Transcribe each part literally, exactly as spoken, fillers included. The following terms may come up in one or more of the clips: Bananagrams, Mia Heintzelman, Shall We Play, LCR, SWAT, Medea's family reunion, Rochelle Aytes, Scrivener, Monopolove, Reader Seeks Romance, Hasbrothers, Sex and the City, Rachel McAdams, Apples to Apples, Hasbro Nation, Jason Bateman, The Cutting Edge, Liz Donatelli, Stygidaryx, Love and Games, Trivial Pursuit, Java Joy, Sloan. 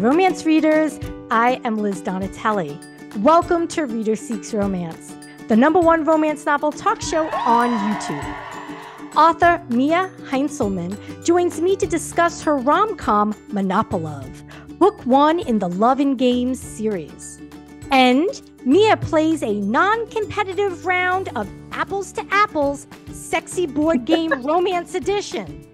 my romance readers. I am Liz Donatelli. Welcome to Reader Seeks Romance, the number one romance novel talk show on YouTube. Author Mia Heintzelman joins me to discuss her rom-com Monopolove, book one in the Love and Games series. And Mia plays a non-competitive round of Apples to Apples Sexy Board Game Romance Edition.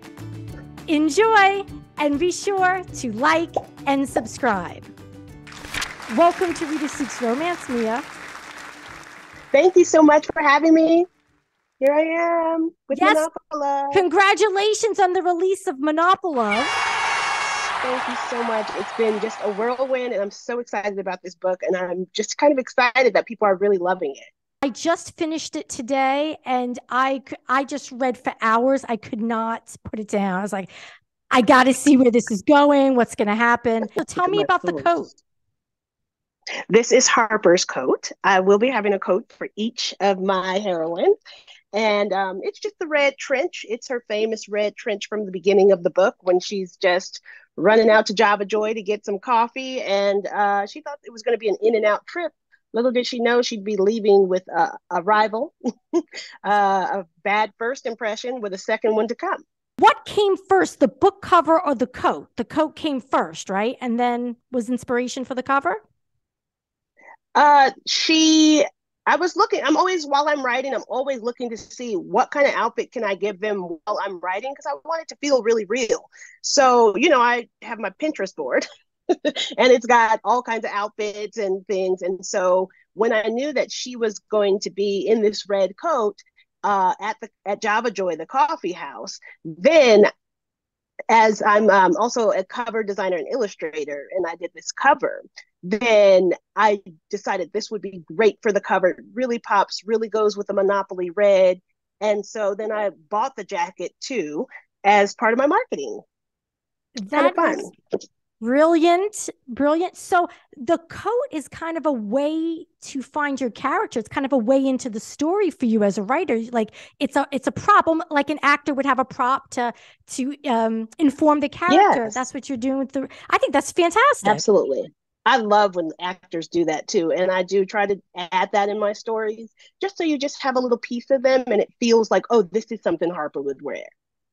Enjoy, and be sure to like and subscribe. Welcome to Reader Seeks Romance, Mia. Thank you so much for having me. Here I am with yes. Monopolove. Congratulations on the release of Monopolove. Thank you so much. It's been just a whirlwind, and I'm so excited about this book, and I'm just kind of excited that people are really loving it. I just finished it today, and I, I just read for hours. I could not put it down. I was like, I got to see where this is going, what's going to happen. So tell me about the coat. This is Harper's coat. I will be having a coat for each of my heroines. And um, it's just the red trench. It's her famous red trench from the beginning of the book when she's just running out to Java Joy to get some coffee. And uh, she thought it was going to be an in and out trip. Little did she know she'd be leaving with a, a rival, uh, a bad first impression with a second one to come. What came first, the book cover or the coat? The coat came first, right? And then was inspiration for the cover? Uh, she, I was looking, I'm always, while I'm writing, I'm always looking to see what kind of outfit can I give them while I'm writing, because I want it to feel really real. So, you know, I have my Pinterest board and it's got all kinds of outfits and things. And so when I knew that she was going to be in this red coat uh, at the at Java Joy, the coffee house, then as I'm um, also a cover designer and illustrator, and I did this cover, then I decided this would be great for the cover. It really pops, really goes with the Monopoly red. And so then I bought the jacket too as part of my marketing. That is brilliant, brilliant. So the coat is kind of a way to find your character. It's kind of a way into the story for you as a writer. Like it's a it's a prop, like an actor would have a prop to to um, inform the character. Yes. That's what you're doing with the. I think that's fantastic. Absolutely. I love when actors do that too. And I do try to add that in my stories, just so you just have a little piece of them and it feels like, oh, this is something Harper would wear,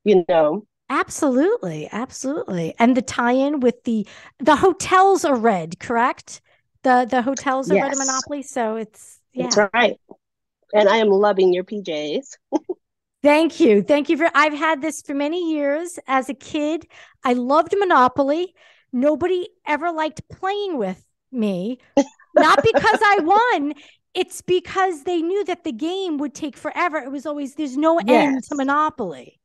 you know? Absolutely. Absolutely. And the tie-in with the, the hotels are red, correct? The the hotels are yes. red in Monopoly. So it's, yeah. That's right. And I am loving your P Js. Thank you. Thank you for, I've had this for many years. As a kid, I loved Monopoly. Nobody ever liked playing with me, not because I won. It's because they knew that the game would take forever. It was always, there's no yes. end to Monopoly.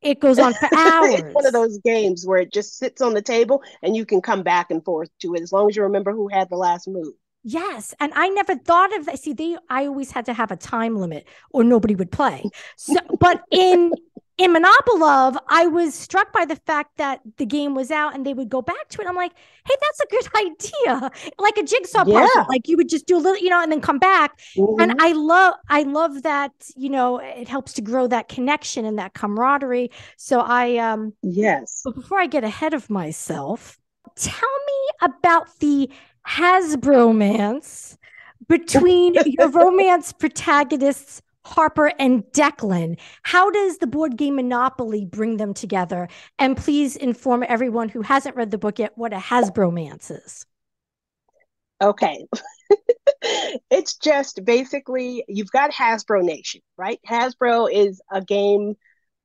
It goes on for hours. It's one of those games where it just sits on the table and you can come back and forth to it as long as you remember who had the last move. Yes. And I never thought of that. See, they, I always had to have a time limit or nobody would play. So, but in... In Monopolove, I was struck by the fact that the game was out and they would go back to it. I'm like, hey, that's a good idea. Like a jigsaw yeah. puzzle. Like you would just do a little, you know, and then come back. Mm-hmm. And I love, I love that, you know, it helps to grow that connection and that camaraderie. So I, um, yes. But before I get ahead of myself, tell me about the Hasbro-mance between your romance protagonists, Harper and Declan. How does the board game Monopoly bring them together? And please inform everyone who hasn't read the book yet what a Hasbro-mance is. Okay. It's just basically, you've got Hasbro Nation, right? Hasbro is a game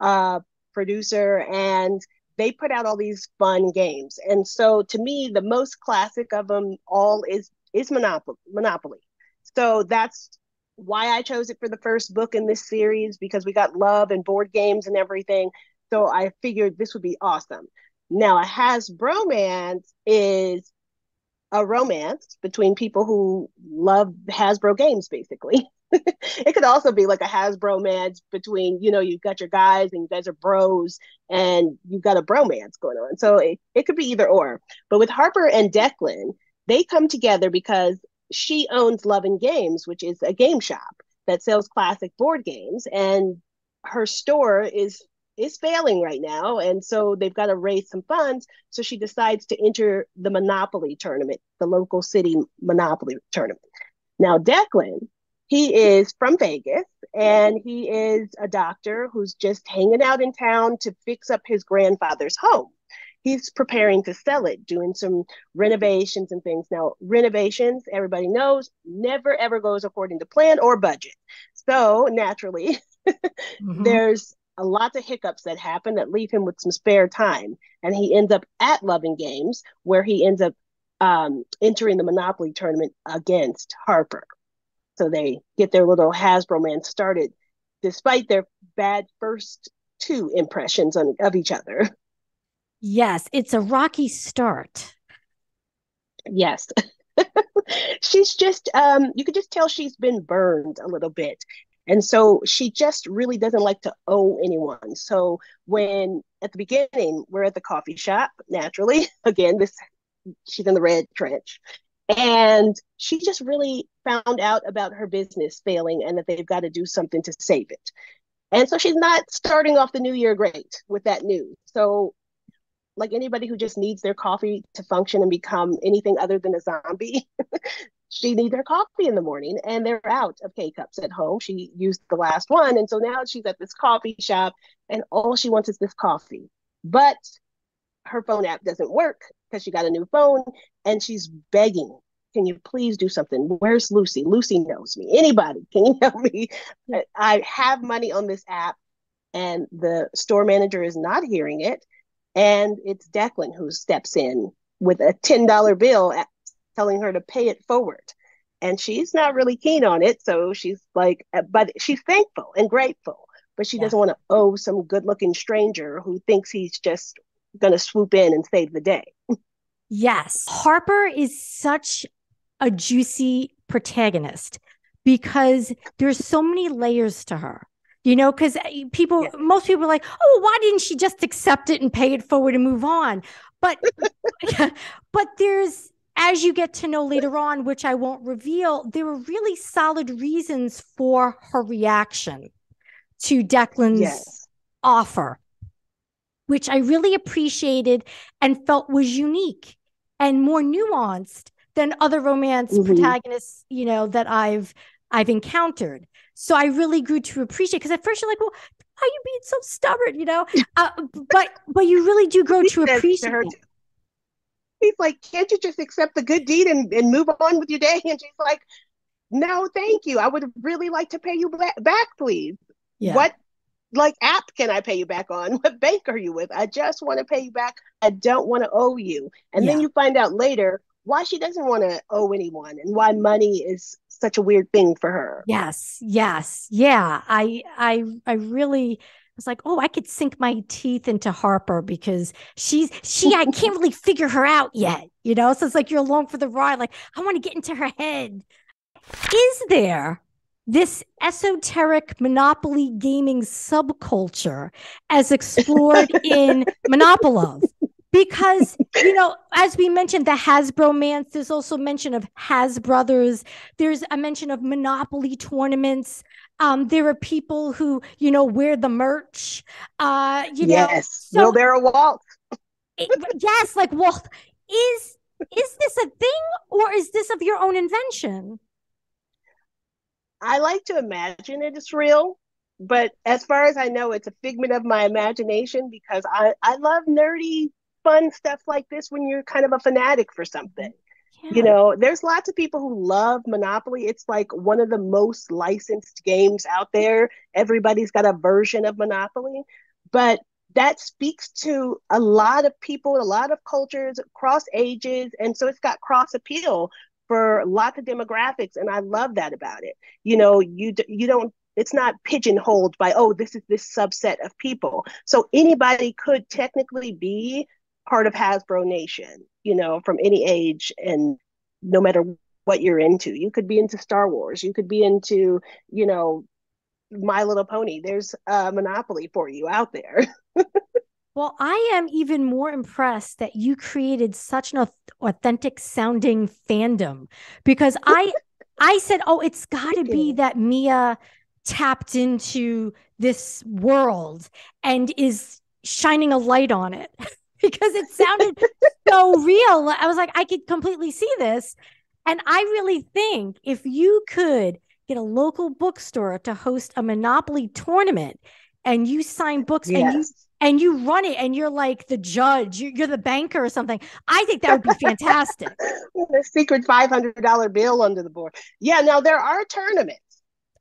uh, producer and they put out all these fun games. And so to me, the most classic of them all is, is Monopoly. Monopoly. So that's why I chose it for the first book in this series, because we got love and board games and everything. So I figured this would be awesome. Now, a Hasbro-mance is a romance between people who love Hasbro games, basically. It could also be like a Hasbro-mance between, you know, you've got your guys and you guys are bros and you've got a bromance going on. So it, it could be either or. But with Harper and Declan, they come together because she owns Love and Games, which is a game shop that sells classic board games. And her store is is failing right now. And so they've got to raise some funds. So she decides to enter the Monopoly tournament, the local city Monopoly tournament. Now, Declan, he is from Vegas, and he is a doctor who's just hanging out in town to fix up his grandfather's home. He's preparing to sell it, doing some renovations and things. Now, renovations, everybody knows, never, ever goes according to plan or budget. So naturally, mm-hmm. there's a lot of hiccups that happen that leave him with some spare time. And he ends up at Love and Games, where he ends up um, entering the Monopoly tournament against Harper. So they get their little Hasbro-mance started, despite their bad first two impressions on, of each other. Yes, it's a rocky start. Yes. She's just, um, you could just tell she's been burned a little bit. And so she just really doesn't like to owe anyone. So when, at the beginning, we're at the coffee shop, naturally, again, this she's in the red trench. And she just really found out about her business failing and that they've got to do something to save it. And so she's not starting off the new year great with that news. So like anybody who just needs their coffee to function and become anything other than a zombie, she needs her coffee in the morning, and they're out of K-cups at home. She used the last one. And so now she's at this coffee shop and all she wants is this coffee. But her phone app doesn't work because she got a new phone, and she's begging, can you please do something? Where's Lucy? Lucy knows me. Anybody, can you help me? I have money on this app, and the store manager is not hearing it. And it's Declan who steps in with a ten dollar bill at, telling her to pay it forward. And she's not really keen on it. So she's like, but she's thankful and grateful, but she yeah. doesn't want to owe some good looking stranger who thinks he's just going to swoop in and save the day. Yes. Harper is such a juicy protagonist because there's so many layers to her, you know, because people, yeah. most people are like, oh, why didn't she just accept it and pay it forward and move on? But, but there's, as you get to know later on, which I won't reveal, there were really solid reasons for her reaction to Declan's yes. offer, which I really appreciated and felt was unique and more nuanced than other romance mm-hmm. protagonists, you know, that I've I've encountered. So I really grew to appreciate, because at first you're like, well, why are you being so stubborn, you know? Uh, but but you really do grow he to appreciate. To her, he's like, can't you just accept the good deed and, and move on with your day? And she's like, no, thank you. I would really like to pay you back, please. Yeah. What? Like, app can I pay you back on? What bank are you with? I just want to pay you back. I don't want to owe you. And yeah. then you find out later why she doesn't want to owe anyone and why money is such a weird thing for her. Yes, yes, yeah. I, I, I really was like, oh, I could sink my teeth into Harper because she's she. I can't really figure her out yet, you know. So it's like you're along for the ride. Like, I want to get into her head. Is there this esoteric Monopoly gaming subculture as explored in Monopolove? Because, you know, as we mentioned, the Hasbro-mance, there's also mention of Hasbrothers. There's a mention of Monopoly tournaments. Um, there are people who, you know, wear the merch. Uh, you yes. know, so, no, they're a Walt. it, yes, like Walt. Is, is this a thing, or is this of your own invention? I like to imagine it is real, but as far as I know, it's a figment of my imagination because I, I love nerdy, fun stuff like this when you're kind of a fanatic for something. Yeah. You know, there's lots of people who love Monopoly. It's like one of the most licensed games out there. Everybody's got a version of Monopoly, but that speaks to a lot of people, a lot of cultures, cross ages, and so it's got cross appeal for lots of demographics, and I love that about it. You know, you you don't, it's not pigeonholed by, oh, this is this subset of people. So anybody could technically be part of Hasbro Nation, you know, from any age and no matter what you're into. You could be into Star Wars. You could be into, you know, My Little Pony. There's a Monopoly for you out there. Well, I am even more impressed that you created such an authentic sounding fandom, because I I said, oh, it's got to be that Mia tapped into this world and is shining a light on it because it sounded so real. I was like, I could completely see this. And I really think if you could get a local bookstore to host a Monopoly tournament and you sign books yes. and you and you run it and you're like the judge, you're the banker or something. I think that would be fantastic. The secret five hundred dollar bill under the board. Yeah, now there are tournaments.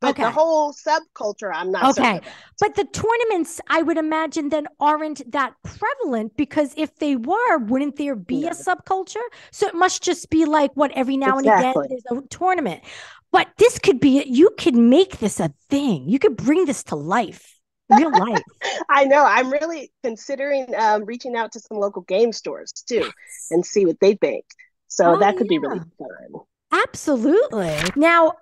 But okay. the whole subculture, I'm not okay. certain about. But the tournaments, I would imagine, then aren't that prevalent because if they were, wouldn't there be no. a subculture? So it must just be like what every now exactly. and again there's a tournament. But this could be, you could make this a thing. You could bring this to life, real life. I know. I'm really considering um, reaching out to some local game stores too yes. and see what they think. So oh, that could yeah. be really fun. Absolutely. Now,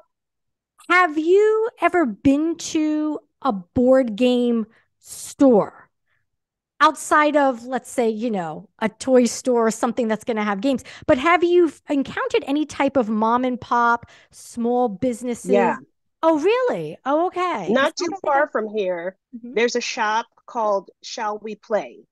have you ever been to a board game store outside of, let's say, you know, a toy store or something that's going to have games? But have you encountered any type of mom and pop, small businesses? Yeah. Oh, really? Oh, okay. Not too far from here. Mm-hmm. There's a shop called Shall We Play?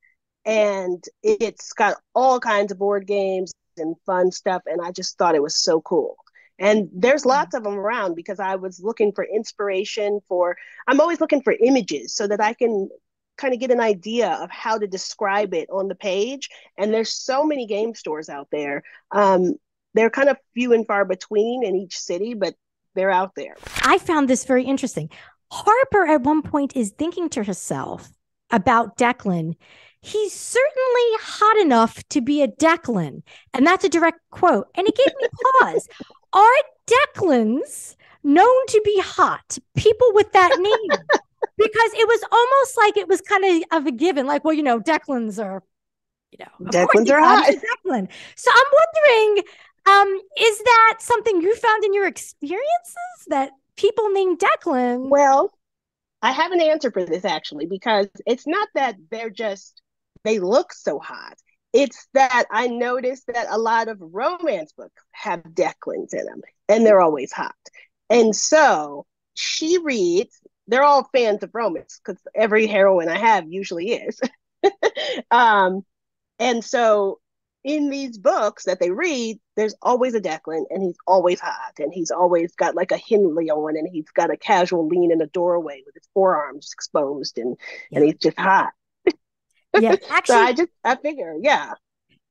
And it's got all kinds of board games and fun stuff. And I just thought it was so cool. And there's lots of them around because I was looking for inspiration for, I'm always looking for images so that I can kind of get an idea of how to describe it on the page. And there's so many game stores out there. Um, they're kind of few and far between in each city, but they're out there. I found this very interesting. Harper at one point is thinking to herself about Declan. He's certainly hot enough to be a Declan. And that's a direct quote. And it gave me pause. Are Declans known to be hot? People with that name. Because it was almost like it was kind of, of a given. Like, well, you know, Declans are, you know. Declans are hot. Declan. So I'm wondering, um, is that something you found in your experiences that people named Declan? Well, I have an answer for this, actually, because it's not that they're just, they look so hot. It's that I noticed that a lot of romance books have Declans in them, and they're always hot. And so she reads, they're all fans of romance, because every heroine I have usually is. um, and so in these books that they read, there's always a Declan, and he's always hot, and he's always got like a Henley on, and he's got a casual lean in a doorway with his forearms exposed, and, yeah. and he's just hot. Yeah, actually, so I just I figure, yeah,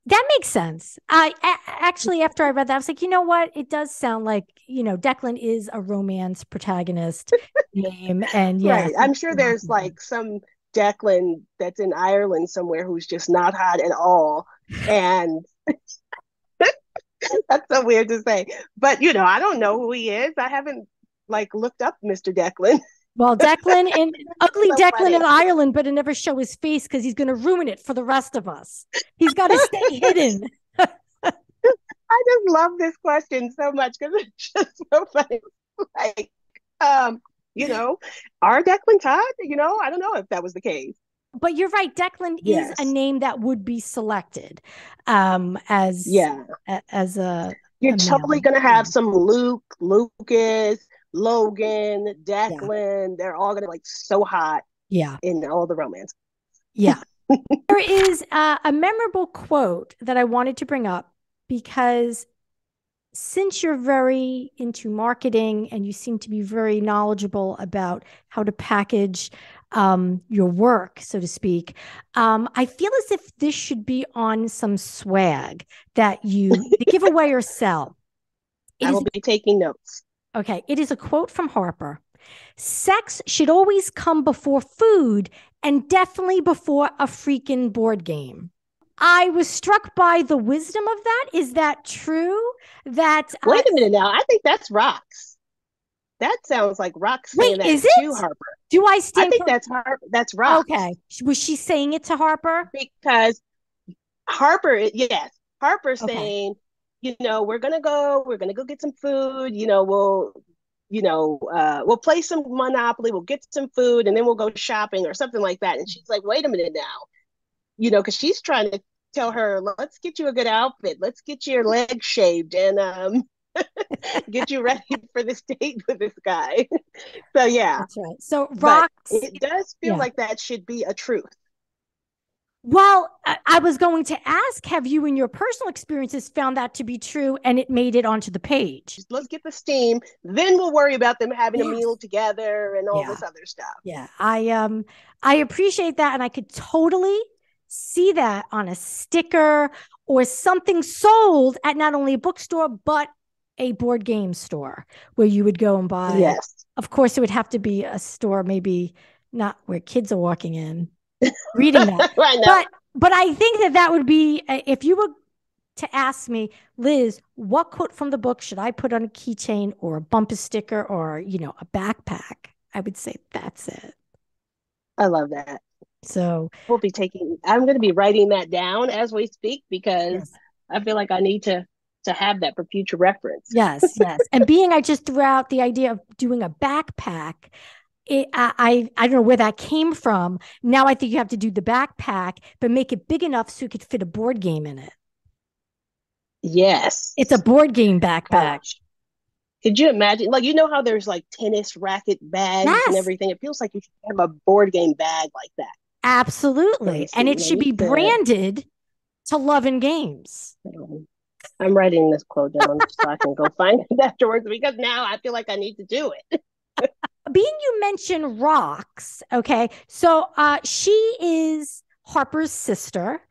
that makes sense. I, I actually, after I read that, I was like, you know what? It does sound like, you know, Declan is a romance protagonist name, and yeah, right. I'm sure there's like some Declan that's in Ireland somewhere who's just not hot at all, and that's so weird to say. But you know, I don't know who he is. I haven't like looked up Mister Declan. Well, Declan and ugly so Declan funny. in Ireland better never show his face because he's going to ruin it for the rest of us. He's got to stay hidden. I just love this question so much because it's just so funny. Like, um, you know, are Declan's hot? You know, I don't know if that was the case. But you're right. Declan yes. is a name that would be selected um, as yeah a, as a. You're a totally going to have some Luke, Lucas. Logan, Declan, yeah. they're all gonna like so hot yeah. in all the romance. Yeah. There is uh, a memorable quote that I wanted to bring up because since you're very into marketing and you seem to be very knowledgeable about how to package um, your work, so to speak, um, I feel as if this should be on some swag that you give away or sell. It I will is- be taking notes. Okay, it is a quote from Harper. Sex should always come before food and definitely before a freaking board game. I was struck by the wisdom of that. Is that true? That Wait I, a minute now. I think that's Rox. That sounds like Rox saying wait, that is to it? Harper. Do I stand I think for- that's Har- that's Rox. Okay. Was she saying it to Harper? Because Harper, yes. Harper okay. saying... you know, we're going to go, we're going to go get some food, you know, we'll, you know, uh, we'll play some Monopoly, we'll get some food, and then we'll go shopping or something like that. And she's like, wait a minute now, you know, because she's trying to tell her, let's get you a good outfit, let's get your legs shaved and, um, get you ready for this date with this guy. So yeah, that's right. So Rox, it does feel yeah. like that should be a truth. Well, I, I was going to ask, have you in your personal experiences found that to be true and it made it onto the page? Let's get the steam. Then we'll worry about them having yes. a meal together and all yeah. this other stuff. Yeah, I um, I appreciate that. And I could totally see that on a sticker or something sold at not only a bookstore, but a board game store where you would go and buy. Yes. Of course, it would have to be a store, maybe not where kids are walking in. Reading that, right now. but but I think that that would be uh, if you were to ask me, Liz, what quote from the book should I put on a keychain or a bumper sticker or you know a backpack? I would say that's it. I love that. So we'll be taking. I'm going to be writing that down as we speak because yes. I feel like I need to to have that for future reference. Yes, yes. And being I just threw out the idea of doing a backpack. It, I, I don't know where that came from. Now I think you have to do the backpack, but make it big enough so you could fit a board game in it. Yes. It's a board game backpack. Gosh. Could you imagine? Like, you know how there's like tennis racket bags yes. and everything? It feels like you should have a board game bag like that. Absolutely. And it should be branded to Love and Games. I'm writing this quote down so I can go find it afterwards because now I feel like I need to do it. Being you mentioned Rox, okay, so uh, she is Harper's sister,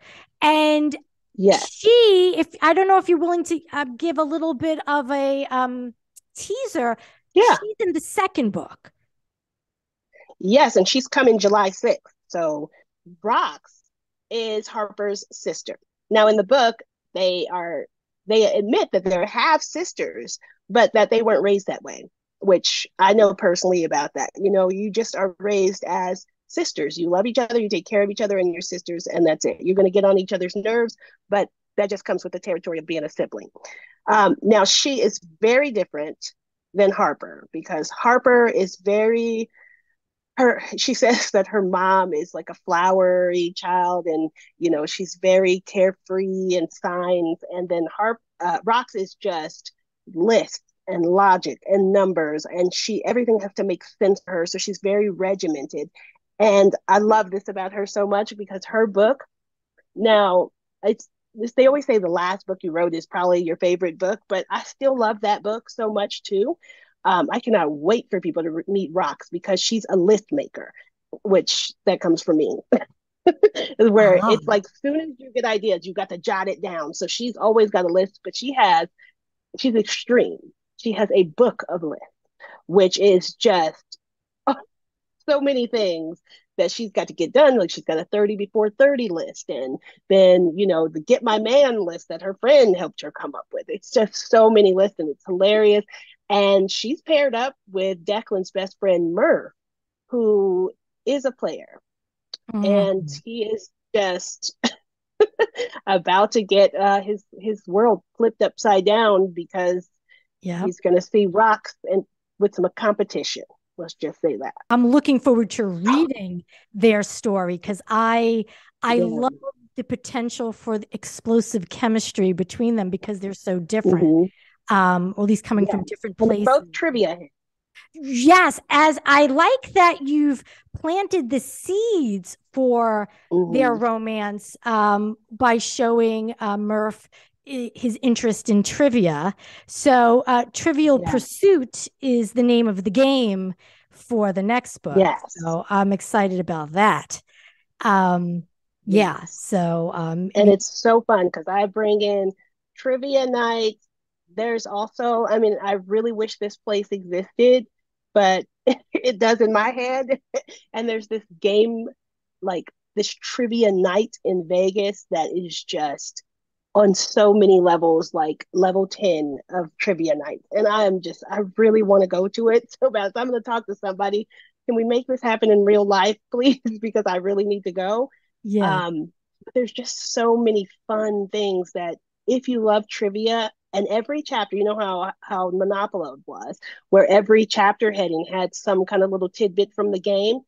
and yes. she, if I don't know if you're willing to uh, give a little bit of a um, teaser, yeah. she's in the second book. Yes, and she's coming July sixth, so Rox is Harper's sister. Now in the book, they are, they admit that they're half-sisters, but that they weren't raised that way. Which I know personally about that. You know, you just are raised as sisters. You love each other, you take care of each other and your sisters, and that's it. You're going to get on each other's nerves, but that just comes with the territory of being a sibling. Um, now, she is very different than Harper because Harper is very, her. she says that her mom is like a flowery child and, you know, she's very carefree and signs. And then Harp, uh, Rox is just lists. And logic and numbers, and she everything has to make sense for her, so she's very regimented. And I love this about her so much because her book, now it's they always say the last book you wrote is probably your favorite book, but I still love that book so much too. um, I cannot wait for people to re- meet Rox because she's a list maker, which that comes from me. Where uh-huh. it's like, as soon as you get ideas, you got to jot it down. So she's always got a list, but she has she's extreme. She has a book of lists, which is just oh, so many things that she's got to get done. Like she's got a thirty before thirty list. And then, you know, the get my man list that her friend helped her come up with. It's just so many lists and it's hilarious. And she's paired up with Declan's best friend, Murr, who is a player. Mm. And he is just about to get uh, his, his world flipped upside down because yeah, he's going to see Rox and with some competition. Let's just say that. I'm looking forward to reading their story because I I yeah. love the potential for the explosive chemistry between them because they're so different, mm-hmm. um, or at least coming yeah. from different places. Both trivia. Yes, as I like that you've planted the seeds for mm-hmm. their romance um, by showing uh, Murph his interest in trivia. So uh, Trivial yes. Pursuit is the name of the game for the next book. Yes. So I'm excited about that. Um, yes. Yeah. So. Um, and it's so fun because I bring in trivia nights. There's also, I mean, I really wish this place existed, but it does in my head. And there's this game, like this trivia night in Vegas that is just on so many levels, like level ten of trivia night. And I'm just, I really want to go to it so bad. So I'm going to talk to somebody. Can we make this happen in real life, please? Because I really need to go. Yeah. Um, but there's just so many fun things that if you love trivia and every chapter, you know how, how Monopolove was, where every chapter heading had some kind of little tidbit from the game.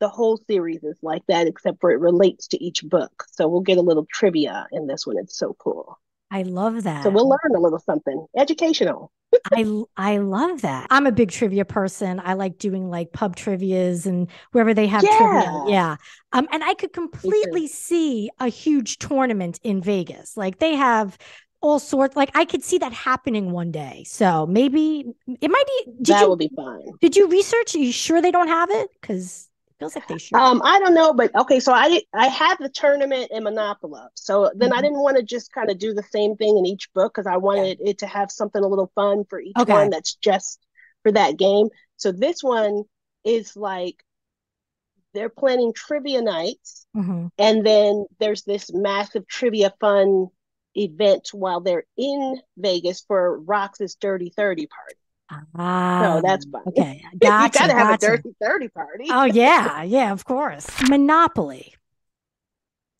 The whole series is like that, except for it relates to each book. So we'll get a little trivia in this one. It's so cool. I love that. So we'll learn a little something educational. I I love that. I'm a big trivia person. I like doing like pub trivias and wherever they have yeah. trivia. Yeah. Um, and I could completely see a huge tournament in Vegas. Like they have all sorts, like I could see that happening one day. So maybe it might be. Did that you, would be fun. Did you research? Are you sure they don't have it? Because it feels like they should. Um, I don't know, but okay. So I I had the tournament in Monopolove. So then mm-hmm. I didn't want to just kind of do the same thing in each book because I wanted yeah. it to have something a little fun for each okay. one that's just for that game. So this one is like they're planning trivia nights, mm-hmm. and then there's this massive trivia fun event while they're in Vegas for Rox's Dirty thirty party. Ah, so that's fun. Okay, gotcha, you gotta gotcha. have a Dirty thirty party. Oh yeah, yeah, of course. Monopoly.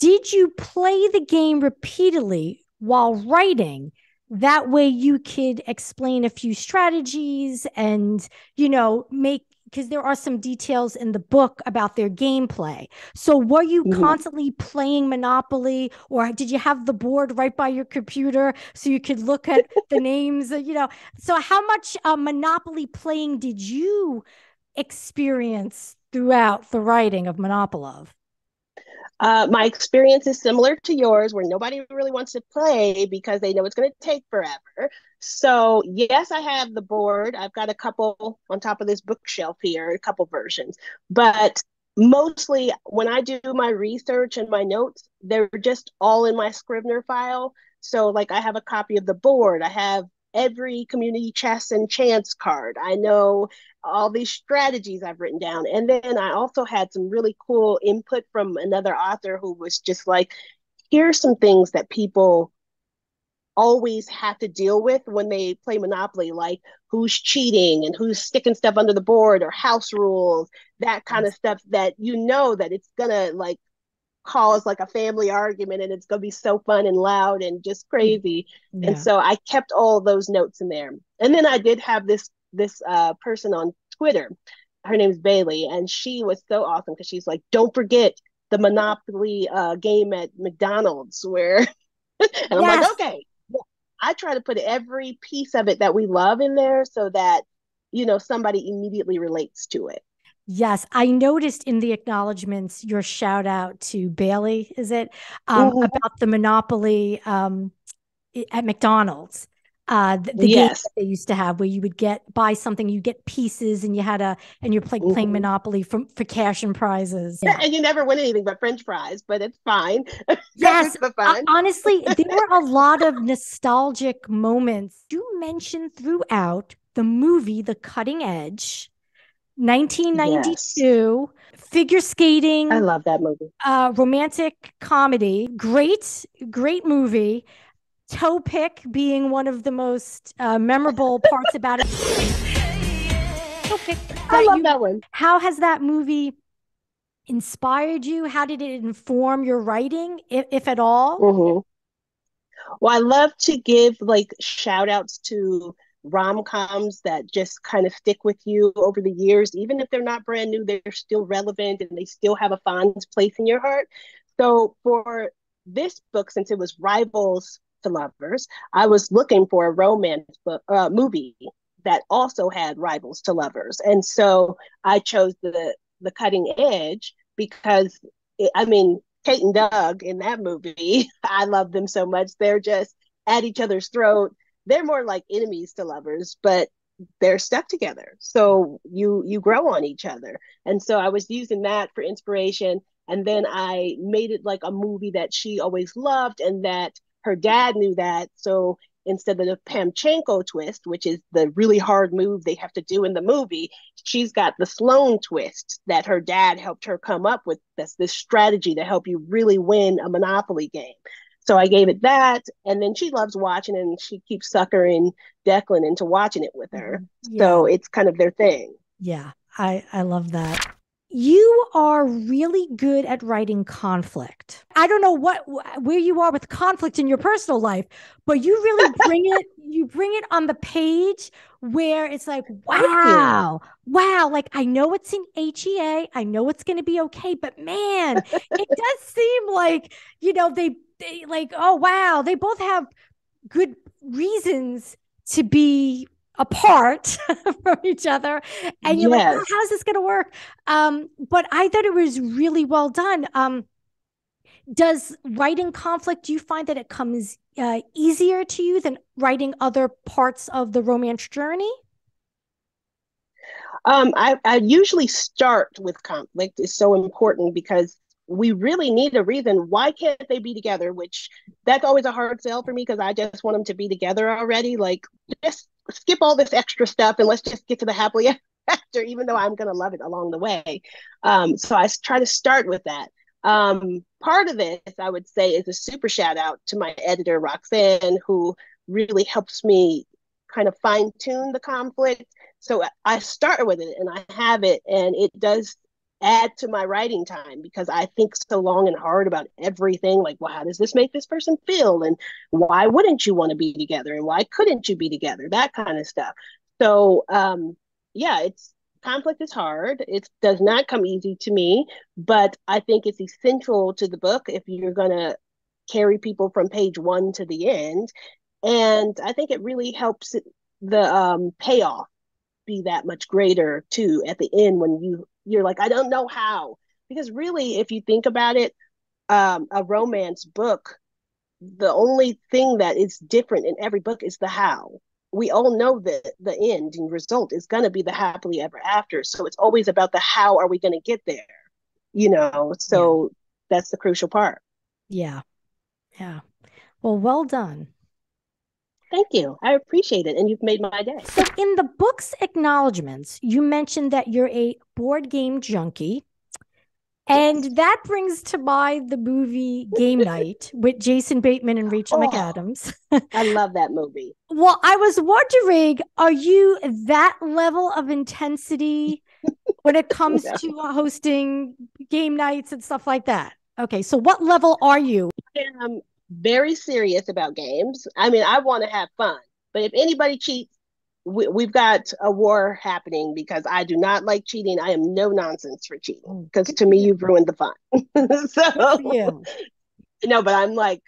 Did you play the game repeatedly while writing? That way, you could explain a few strategies and you know make. Because there are some details in the book about their gameplay. So were you mm-hmm. constantly playing Monopoly, or did you have the board right by your computer so you could look at the names, you know? So how much uh, Monopoly playing did you experience throughout the writing of Monopolove? Uh, my experience is similar to yours, where nobody really wants to play because they know it's going to take forever. So yes, I have the board. I've got a couple on top of this bookshelf here, a couple versions. But mostly when I do my research and my notes, they're just all in my Scrivener file. So like I have a copy of the board. I have every community chess and chance card. I know all these strategies I've written down. And then I also had some really cool input from another author who was just like, here's some things that people always have to deal with when they play Monopoly, like who's cheating and who's sticking stuff under the board or house rules, that kind of stuff that you know that it's gonna like cause like a family argument and it's gonna be so fun and loud and just crazy. Yeah. And so I kept all those notes in there. And then I did have this this uh person on Twitter, her name's Bailey, and she was so awesome because she's like, don't forget the Monopoly uh game at McDonald's where and yes. I'm like, okay, I try to put every piece of it that we love in there so that, you know, somebody immediately relates to it. Yes, I noticed in the acknowledgments your shout out to Bailey, is it, um, mm-hmm. about the Monopoly um, at McDonald's. Uh, the the yes. game that they used to have where you would get buy something, you get pieces, and you had a and you're play, mm-hmm. playing Monopoly for for cash and prizes. Yeah, and you never win anything but French fries, but it's fine. Yes, the fun. Uh, honestly, there were a lot of nostalgic moments. You mentioned throughout the movie The Cutting Edge, nineteen ninety-two, yes. figure skating. I love that movie. Uh, romantic comedy, great, great movie. Toe pick being one of the most uh, memorable parts about it. Toe pick. I love you, that one. How has that movie inspired you? How did it inform your writing, if, if at all? Mm-hmm. Well, I love to give like shout outs to rom-coms that just kind of stick with you over the years. Even if they're not brand new, they're still relevant and they still have a fond place in your heart. So for this book, since it was Rivals to Lovers, I was looking for a romance book, uh, movie that also had rivals to lovers. And so I chose the the Cutting Edge because, it, I mean, Kate and Doug in that movie, I love them so much. They're just at each other's throat. They're more like enemies to lovers, but they're stuck together. So you you grow on each other. And so I was using that for inspiration. And then I made it like a movie that she always loved and that her dad knew that. So instead of the Pamchenko twist, which is the really hard move they have to do in the movie, she's got the Sloan twist that her dad helped her come up with. That's this strategy to help you really win a Monopoly game. So I gave it that. And then she loves watching it, and she keeps suckering Declan into watching it with her. Yeah. So it's kind of their thing. Yeah, I, I love that. You are really good at writing conflict. I don't know what where you are with conflict in your personal life, but you really bring it you bring it on the page where it's like, wow, wow. Like, I know it's an H E A. I know it's going to be okay, but man, it does seem like, you know, they, they like, oh, wow, they both have good reasons to be apart from each other. And you're yes. like, oh, how's this going to work? Um, but I thought it was really well done. Um, does writing conflict, do you find that it comes uh, easier to you than writing other parts of the romance journey? Um, I, I usually start with conflict. It's so important because we really need a reason. Why can't they be together? Which that's always a hard sell for me because I just want them to be together already. Like, just skip all this extra stuff and let's just get to the happily after, even though I'm going to love it along the way. Um, so I try to start with that. Um, part of this, I would say, is a super shout out to my editor, Roxanne, who really helps me kind of fine tune the conflict. So I start with it and I have it, and it does add to my writing time because I think so long and hard about everything. Like, well, how does this make this person feel? And why wouldn't you want to be together? And why couldn't you be together? That kind of stuff. So um, yeah, it's conflict is hard. It does not come easy to me, but I think it's essential to the book if you're going to carry people from page one to the end. And I think it really helps the um, payoff be that much greater too at the end when you you're like, I don't know how, because really, if you think about it, um, a romance book, the only thing that is different in every book is the how. We all know that the end and result is going to be the happily ever after. So it's always about the how are we going to get there, you know? So yeah. That's the crucial part. Yeah. Yeah. Well, well done. Thank you. I appreciate it. And you've made my day. So in the book's acknowledgments, you mentioned that you're a board game junkie. And yes. that brings to mind the movie Game Night with Jason Bateman and Rachel oh, McAdams. I love that movie. Well, I was wondering, are you that level of intensity when it comes no. to hosting game nights and stuff like that? Okay. So what level are you? Um, very serious about games. I mean, I want to have fun, but if anybody cheats, we, we've got a war happening because I do not like cheating. I am no nonsense for cheating because to me, you've ruined the fun. so, yeah. No, but I'm like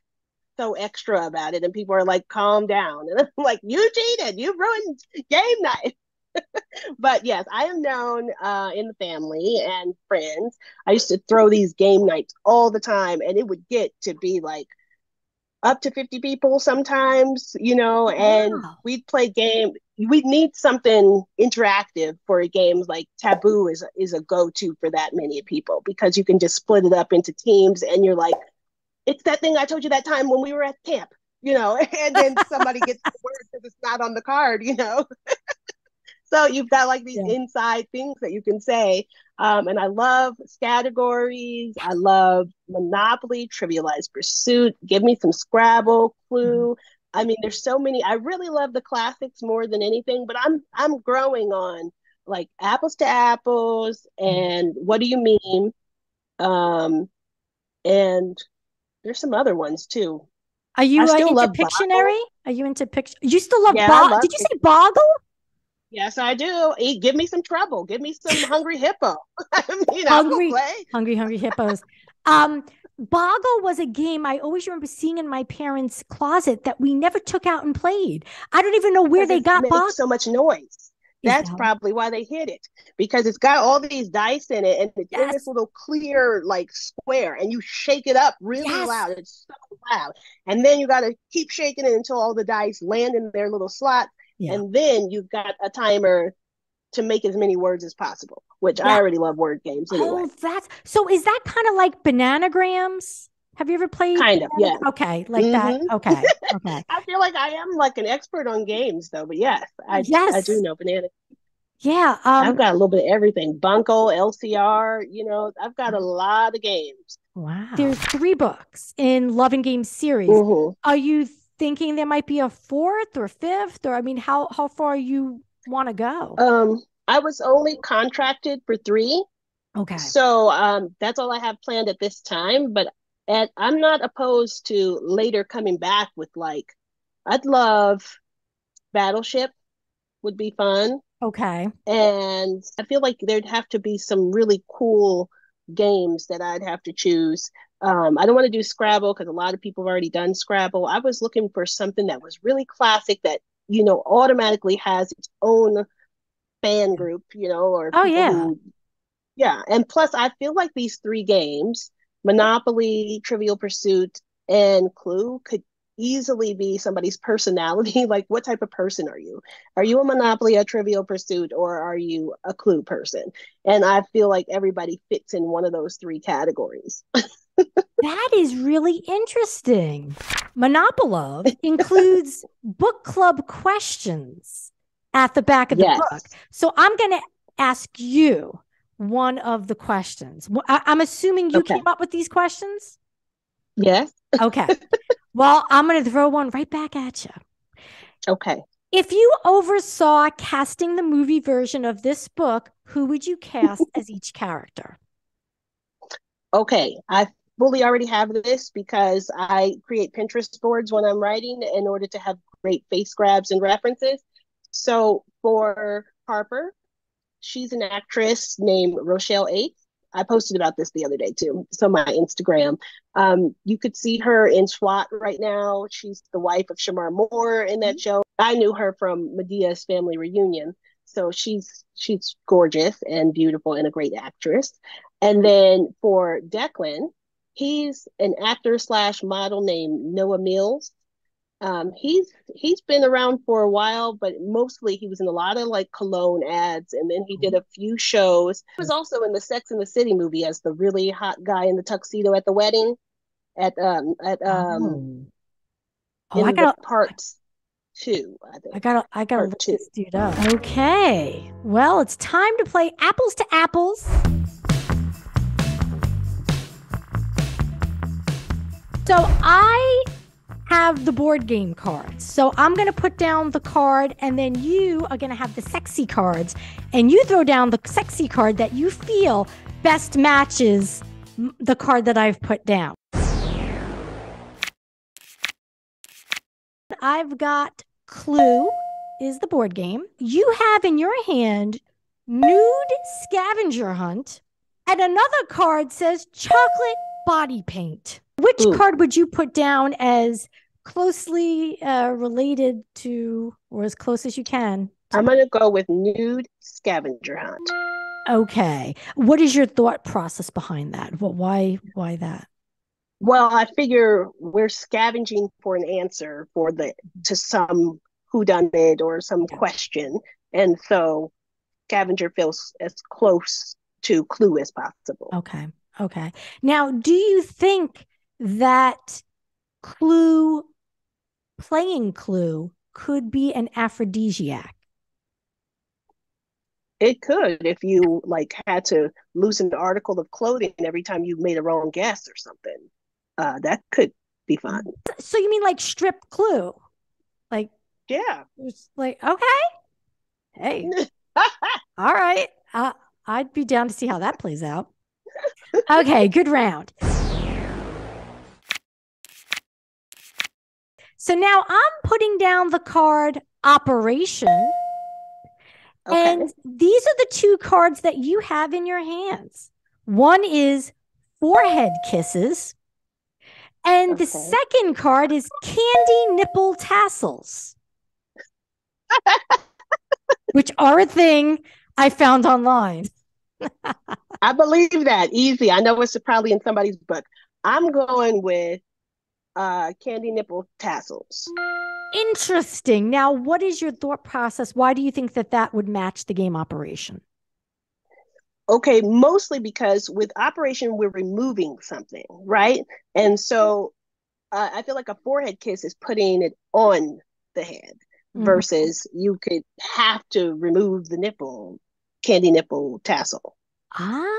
so extra about it and people are like, calm down. And I'm like, you cheated, you ruined game night. But yes, I am known uh, in the family and friends. I used to throw these game nights all the time and it would get to be like, up to fifty people sometimes, you know, and wow. we'd play game. We'd need something interactive for a game like Taboo is, is a go-to for that many people because you can just split it up into teams and you're like, it's that thing I told you that time when we were at camp, you know, and then somebody gets the word because it's not on the card, you know. So you've got like these yeah. inside things that you can say. Um, and I love categories. I love Monopoly, Trivialized Pursuit. Give me some Scrabble, Clue. Mm-hmm. I mean, there's so many. I really love the classics more than anything, but I'm I'm growing on like Apples to Apples and What Do You Mean? Um, and there's some other ones too. Are you uh, into Pictionary? Boggle. Are you into Pictionary? You still love yeah, Boggle? Did you say Boggle? Yes, I do. Eat, give me some trouble. Give me some hungry hippo. you know, hungry, play. hungry, hungry hippos. um, Boggle was a game I always remember seeing in my parents' closet that we never took out and played. I don't even know where they got Boggle. So much noise. That's yeah. probably why they hid it because it's got all these dice in it and it's yes. in this little clear like square and you shake it up really yes. loud. It's so loud. And then you got to keep shaking it until all the dice land in their little slot. Yeah. And then you've got a timer to make as many words as possible, which yeah. I already love word games anyway. Oh, that's so is that kind of like Bananagrams? Have you ever played? Kind of, yeah. Okay, like mm-hmm. that. Okay, okay. I feel like I am like an expert on games though, but yes, I, yes. I do know Bananagrams. Yeah. Um, I've got a little bit of everything. Bunko, L C R, you know, I've got a lot of games. Wow. There's three books in Love and Games series. Mm-hmm. Are you thinking there might be a fourth or fifth, or I mean, how how far you want to go? Um, I was only contracted for three. Okay. So um, that's all I have planned at this time. But at, I'm not opposed to later coming back with like, I'd love Battleship would be fun. Okay. And I feel like there'd have to be some really cool games that I'd have to choose. Um, I don't want to do Scrabble because a lot of people have already done Scrabble. I was looking for something that was really classic that, you know, automatically has its own fan group, you know, or oh, people yeah. who, yeah. And plus, I feel like these three games, Monopoly, Trivial Pursuit, and Clue, could easily be somebody's personality. Like, what type of person are you? Are you a Monopoly, a Trivial Pursuit, or are you a Clue person? And I feel like everybody fits in one of those three categories. That is really interesting. Monopolove includes book club questions at the back of the yes. book. So I'm going to ask you one of the questions. I- I'm assuming you okay. came up with these questions? Yes. Okay. Well, I'm going to throw one right back at you. Okay. If you oversaw casting the movie version of this book, who would you cast as each character? Okay. I fully already have this because I create Pinterest boards when I'm writing in order to have great face grabs and references. So for Harper, she's an actress named Rochelle Aytes. I posted about this the other day, too. So my Instagram, um, you could see her in SWAT right now. She's the wife of Shemar Moore in that show. I knew her from Medea's Family Reunion. So she's she's gorgeous and beautiful and a great actress. And then for Declan, he's an actor slash model named Noah Mills. Um, he's he's been around for a while, but mostly he was in a lot of like cologne ads, and then he did a few shows. He was also in the Sex and the City movie as the really hot guy in the tuxedo at the wedding, at um at um oh. Oh, I got part two. I think I got I got to look this dude up. Okay, well, it's time to play Apples to Apples. So I have the board game cards. So I'm going to put down the card, and then you are going to have the sexy cards, and you throw down the sexy card that you feel best matches the card that I've put down. I've got Clue is the board game. You have in your hand Nude Scavenger Hunt, and another card says Chocolate Body Paint. Which Ooh. Card would you put down as closely uh, related to, or as close as you can? I'm going to go with Nude Scavenger Hunt. Okay. What is your thought process behind that? Well, why, why that? Well, I figure we're scavenging for an answer for the to some whodunit or some question. And so scavenger feels as close to Clue as possible. Okay. Okay. Now, do you think that Clue, playing Clue, could be an aphrodisiac? It could, if you like had to lose an article of clothing every time you made a wrong guess or something. Uh, that could be fun. So you mean like strip Clue? Like yeah, it's like okay, hey, all right. Uh, I'd be down to see how that plays out. Okay, good round. So now I'm putting down the card Operation. Okay. And these are the two cards that you have in your hands. One is Forehead Kisses. And okay. the second card is Candy Nipple Tassels, which are a thing I found online. I believe that. Easy. I know it's probably in somebody's book. I'm going with Uh, candy nipple tassels. Interesting. Now, what is your thought process? Why do you think that that would match the game Operation? Okay, mostly because with Operation, we're removing something, right? And so uh, I feel like a forehead kiss is putting it on the head mm-hmm. versus you could have to remove the nipple, candy nipple tassel. Ah.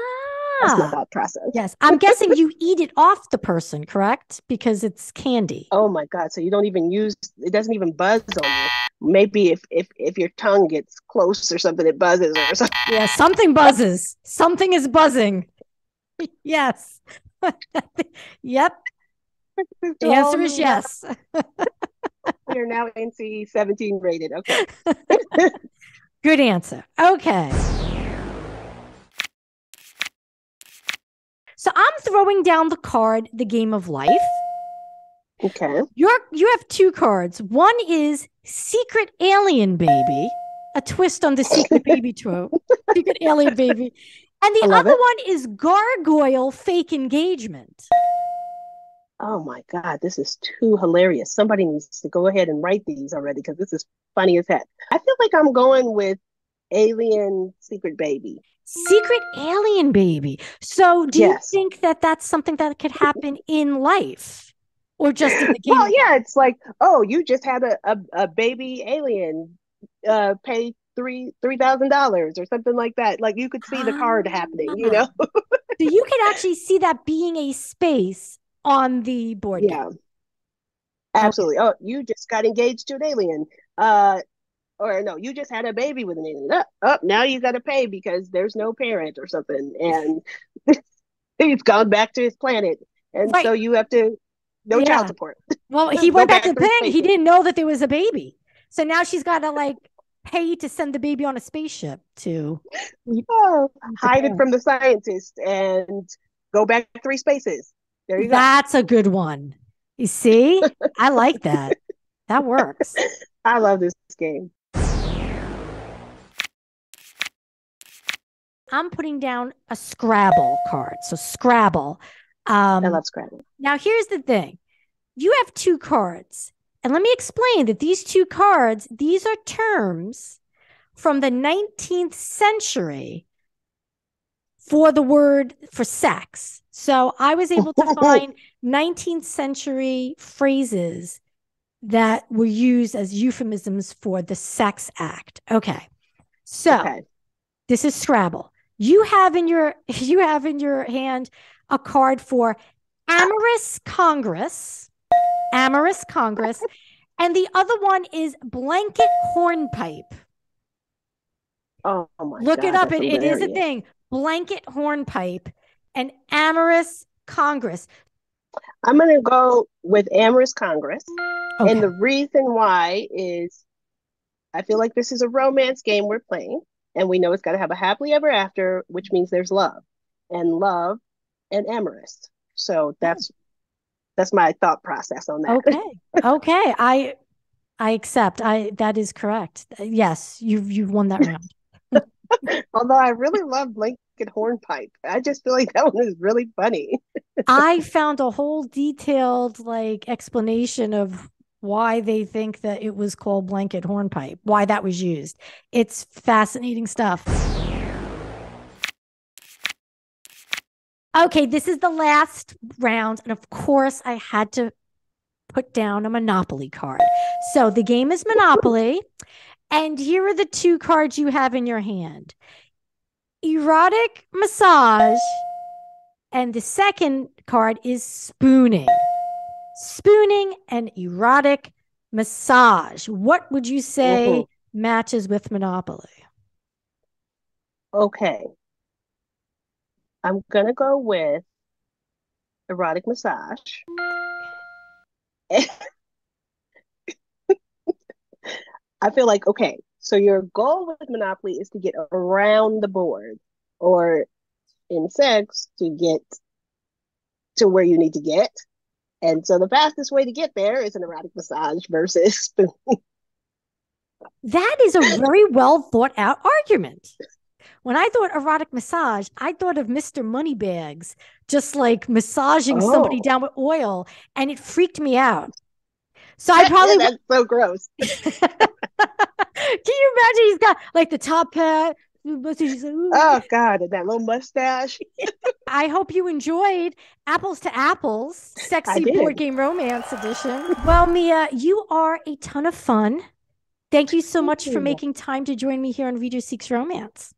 That's my thought process. Yes. I'm guessing you eat it off the person, correct? Because it's candy. Oh my God. So you don't even use, it doesn't even buzz on you. Maybe if, if, if your tongue gets close or something, it buzzes or something. Yeah, something buzzes. Something is buzzing. Yes. Yep. The answer is yes. We are now N C seventeen rated. Okay. Good answer. Okay. So I'm throwing down the card, The Game of Life. Okay. You're, you have two cards. One is Secret Alien Baby, a twist on the Secret Baby trope. Secret Alien Baby. And the other it. one is Gargoyle Fake Engagement. Oh, my God. This is too hilarious. Somebody needs to go ahead and write these already because this is funny as heck. I feel like I'm going with Alien Secret Baby. Secret Alien Baby. So do yes. you think that that's something that could happen in life or just in the game? Well, yeah, it's like, oh, you just had a, a, a baby alien uh, pay three three thousand dollars or something like that. Like you could see ah. the card happening, you know? So you could actually see that being a space on the board yeah. game. Absolutely. Okay. Oh, you just got engaged to an alien. Uh Or no, you just had a baby with an alien. Up, oh, up. Oh, now you got to pay because there's no parent or something, and he's gone back to his planet, and right. so you have to no yeah. child support. Well, he went back, back to the thing. He didn't know that there was a baby, so now she's got to like pay to send the baby on a spaceship to oh, hide it from the scientists and go back three spaces. There you go. That's a good one. You see, I like that. That works. I love this game. I'm putting down a Scrabble card. So Scrabble. Um, I love Scrabble. Now, here's the thing. You have two cards. And let me explain that these two cards, these are terms from the nineteenth century for the word for sex. So I was able to find nineteenth century phrases that were used as euphemisms for the sex act. Okay. So okay. this is Scrabble. You have in your you have in your hand a card for amorous congress, amorous congress, and the other one is blanket hornpipe. Oh my! Look God, it up. It, it is a thing. Blanket hornpipe and amorous congress. I'm going to go with amorous congress, okay. and the reason why is I feel like this is a romance game we're playing. And we know it's got to have a happily ever after, which means there's love and love and amorous. So that's that's my thought process on that. Okay. Okay. I I accept. I that is correct. Yes, you've you've won that round. Although I really love blanket hornpipe. I just feel like that one is really funny. I found a whole detailed like explanation of why they think that it was called blanket hornpipe, why that was used. It's fascinating stuff. Okay, this is the last round. And of course, I had to put down a Monopoly card. So the game is Monopoly. And here are the two cards you have in your hand. Erotic massage. And the second card is spooning. Spooning and erotic massage. What would you say mm-hmm. matches with Monopoly? Okay. I'm going to go with erotic massage. I feel like, okay, so your goal with Monopoly is to get around the board or in sex to get to where you need to get. And so the fastest way to get there is an erotic massage versus spoon. That is a very well thought out argument. When I thought erotic massage, I thought of Mister Moneybags just like massaging oh. somebody down with oil, and it freaked me out. So I probably that's so gross. Can you imagine? He's got like the top hat. Oh God, and that little mustache. I hope you enjoyed Apples to Apples, Sexy Board Game Romance Edition. Well, Mia, you are a ton of fun. Thank you so much for making time to join me here on Reader Seeks Romance.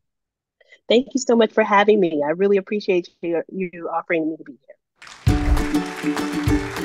Thank you so much for having me. I really appreciate you, you offering me to be here.